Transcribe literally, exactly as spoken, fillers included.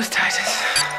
was Titus.